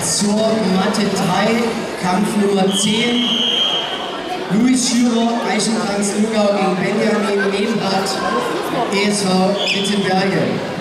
Zur Matte 3, Kampf Nummer 10, Louis Schürer, Eichenheims Lugau gegen Benjamin Nebenrad, ESV Wittenberge.